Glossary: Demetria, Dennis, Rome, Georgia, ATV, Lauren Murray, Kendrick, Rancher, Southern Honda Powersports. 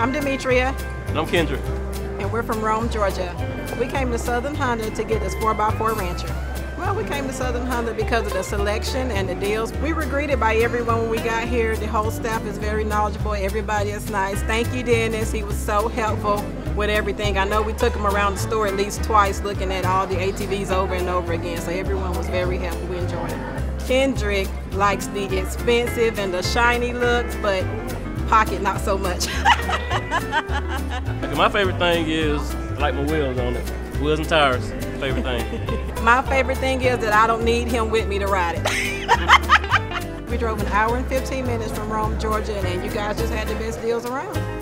I'm Demetria. And I'm Kendrick. And we're from Rome, Georgia. We came to Southern Honda to get this 4x4 Rancher. Well, we came to Southern Honda because of the selection and the deals. We were greeted by everyone when we got here. The whole staff is very knowledgeable. Everybody is nice. Thank you, Dennis. He was so helpful with everything. I know we took him around the store at least twice, looking at all the ATVs over and over again. So everyone was very helpful. We enjoyed it. Kendrick likes the expensive and the shiny looks, but pocket not so much. My favorite thing is I like my wheels on it. Wheels and tires. Favorite thing. My favorite thing is that I don't need him with me to ride it. We drove an hour and 15 minutes from Rome, Georgia, and you guys just had the best deals around.